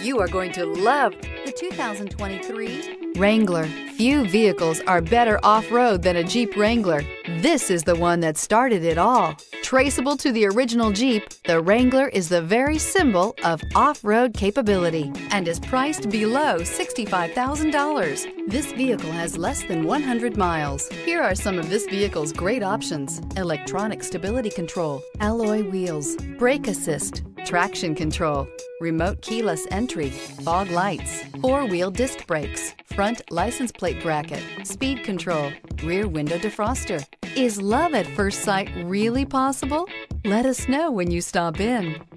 You are going to love the 2023 Wrangler. Few vehicles are better off-road than a Jeep Wrangler. This is the one that started it all. Traceable to the original Jeep, the Wrangler is the very symbol of off-road capability and is priced below $65,000. This vehicle has less than 100 miles. Here are some of this vehicle's great options: electronic stability control, alloy wheels, brake assist, traction control, remote keyless entry, fog lights, four-wheel disc brakes, front license plate bracket, speed control, rear window defroster. Is love at first sight really possible? Let us know when you stop in.